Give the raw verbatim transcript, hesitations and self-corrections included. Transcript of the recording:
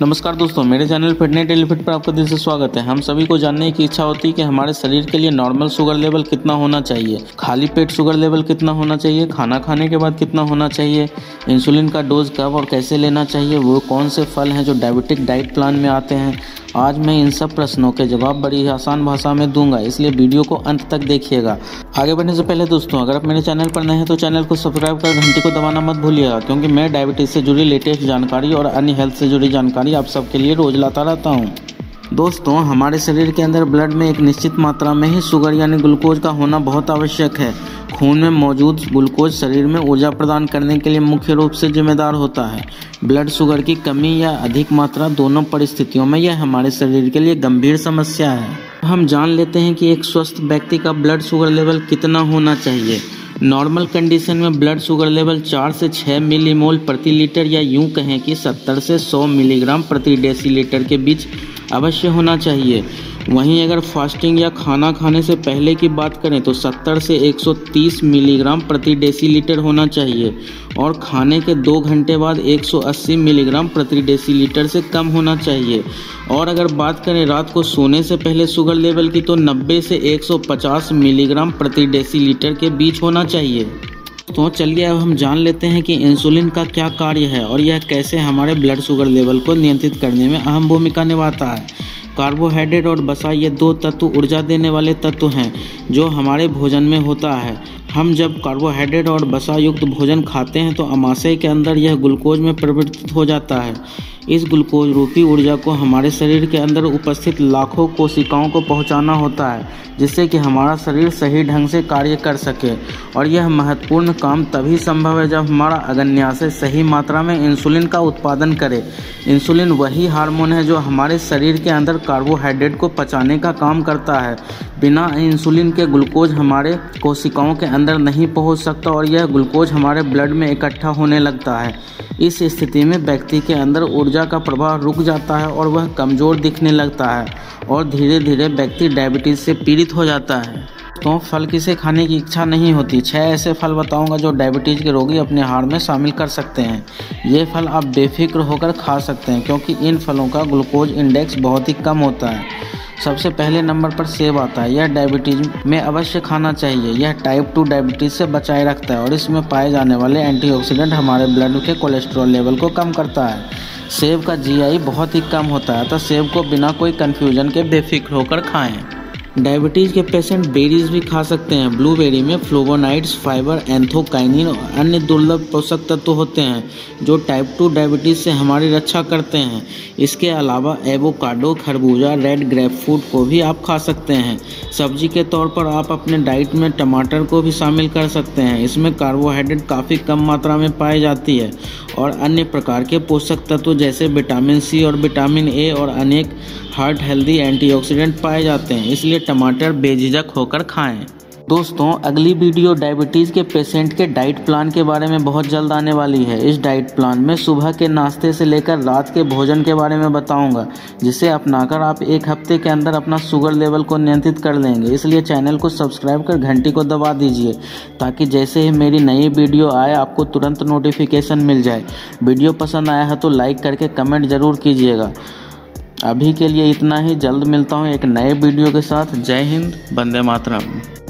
नमस्कार दोस्तों, मेरे चैनल फिटनेस डेली फिट पर आपका दिल से स्वागत है। हम सभी को जानने की इच्छा होती है कि हमारे शरीर के लिए नॉर्मल शुगर लेवल कितना होना चाहिए, खाली पेट शुगर लेवल कितना होना चाहिए, खाना खाने के बाद कितना होना चाहिए, इंसुलिन का डोज कब और कैसे लेना चाहिए, वो कौन से फल हैं जो डायबिटिक डाइट प्लान में आते हैं। आज मैं इन सब प्रश्नों के जवाब बड़ी आसान भाषा में दूंगा, इसलिए वीडियो को अंत तक देखिएगा। आगे बढ़ने से पहले दोस्तों, अगर आप मेरे चैनल पर नए हैं तो चैनल को सब्सक्राइब कर घंटी को दबाना मत भूलिएगा, क्योंकि मैं डायबिटीज़ से जुड़ी लेटेस्ट जानकारी और अन्य हेल्थ से जुड़ी जानकारी आप सबके लिए रोज लाता रहता हूँ। दोस्तों, हमारे शरीर के अंदर ब्लड में एक निश्चित मात्रा में ही शुगर यानी ग्लूकोज का होना बहुत आवश्यक है। खून में मौजूद ग्लूकोज शरीर में ऊर्जा प्रदान करने के लिए मुख्य रूप से जिम्मेदार होता है। ब्लड शुगर की कमी या अधिक मात्रा दोनों परिस्थितियों में यह हमारे शरीर के लिए गंभीर समस्या है। हम जान लेते हैं कि एक स्वस्थ व्यक्ति का ब्लड शुगर लेवल कितना होना चाहिए। नॉर्मल कंडीशन में ब्लड शुगर लेवल चार से छः मिलीमोल प्रति लीटर या यूँ कहें कि सत्तर से सौ मिलीग्राम प्रति डेसीलीटर के बीच अवश्य होना चाहिए। वहीं अगर फास्टिंग या खाना खाने से पहले की बात करें तो सत्तर से एक सौ तीस मिलीग्राम प्रति डेसीलीटर होना चाहिए और खाने के दो घंटे बाद एक सौ अस्सी मिलीग्राम प्रति डेसीलीटर से कम होना चाहिए। और अगर बात करें रात को सोने से पहले शुगर लेवल की तो नब्बे से एक सौ पचास मिलीग्राम प्रति डेसीलीटर के बीच होना चाहिए। तो चलिए अब हम जान लेते हैं कि इंसुलिन का क्या कार्य है और यह कैसे हमारे ब्लड शुगर लेवल को नियंत्रित करने में अहम भूमिका निभाता है। कार्बोहाइड्रेट और वसा ये दो तत्व ऊर्जा देने वाले तत्व हैं जो हमारे भोजन में होता है। हम जब कार्बोहाइड्रेट और वसा युक्त भोजन खाते हैं तो आमाशय के अंदर यह ग्लूकोज में परिवर्तित हो जाता है। इस ग्लूकोज रूपी ऊर्जा को हमारे शरीर के अंदर उपस्थित लाखों कोशिकाओं को पहुंचाना होता है, जिससे कि हमारा शरीर सही ढंग से कार्य कर सके। और यह महत्वपूर्ण काम तभी संभव है जब हमारा अग्नाशय सही मात्रा में इंसुलिन का उत्पादन करे। इंसुलिन वही हार्मोन है जो हमारे शरीर के अंदर कार्बोहाइड्रेट को पचाने का काम करता है। बिना इंसुलिन के ग्लूकोज हमारे कोशिकाओं के अंदर नहीं पहुँच सकता और यह ग्लूकोज हमारे ब्लड में इकट्ठा होने लगता है। इस स्थिति में व्यक्ति के अंदर ऊर्जा का प्रवाह रुक जाता है और वह कमज़ोर दिखने लगता है और धीरे धीरे व्यक्ति डायबिटीज़ से पीड़ित हो जाता है। तो फल किसे खाने की इच्छा नहीं होती? छह ऐसे फल बताऊंगा जो डायबिटीज़ के रोगी अपने आहार में शामिल कर सकते हैं। ये फल आप बेफिक्र होकर खा सकते हैं क्योंकि इन फलों का ग्लूकोज इंडेक्स बहुत ही कम होता है। सबसे पहले नंबर पर सेब आता है। यह डायबिटीज़ में अवश्य खाना चाहिए। यह टाइप टू डायबिटीज़ से बचाए रखता है और इसमें पाए जाने वाले एंटीऑक्सीडेंट हमारे ब्लड के कोलेस्ट्रॉल लेवल को कम करता है। सेब का जीआई बहुत ही कम होता है, तो सेब को बिना कोई कन्फ्यूजन के बेफिक्र होकर खाएं। डायबिटीज़ के पेशेंट बेरीज भी खा सकते हैं। ब्लूबेरी में फ्लेवोनाइड्स, फाइबर, एंथोकाइनिन और अन्य दुर्लभ पोषक तत्व होते हैं जो टाइप टू डायबिटीज़ से हमारी रक्षा करते हैं। इसके अलावा एवोकाडो, खरबूजा, रेड ग्रेपफ्रूट को भी आप खा सकते हैं। सब्जी के तौर पर आप अपने डाइट में टमाटर को भी शामिल कर सकते हैं। इसमें कार्बोहाइड्रेट काफ़ी कम मात्रा में पाई जाती है और अन्य प्रकार के पोषक तत्व जैसे विटामिन सी और विटामिन ए और अनेक हार्ट हेल्दी एंटीऑक्सीडेंट पाए जाते हैं, इसलिए टमाटर बेझिझक होकर खाएं। दोस्तों, अगली वीडियो डायबिटीज़ के पेशेंट के डाइट प्लान के बारे में बहुत जल्द आने वाली है। इस डाइट प्लान में सुबह के नाश्ते से लेकर रात के भोजन के बारे में बताऊंगा, जिसे अपनाकर आप एक हफ्ते के अंदर अपना शुगर लेवल को नियंत्रित कर लेंगे। इसलिए चैनल को सब्सक्राइब कर घंटी को दबा दीजिए ताकि जैसे ही मेरी नई वीडियो आए आपको तुरंत नोटिफिकेशन मिल जाए। वीडियो पसंद आया है तो लाइक करके कमेंट ज़रूर कीजिएगा। अभी के लिए इतना ही, जल्द मिलता हूँ एक नए वीडियो के साथ। जय हिंद, वंदे मातरम।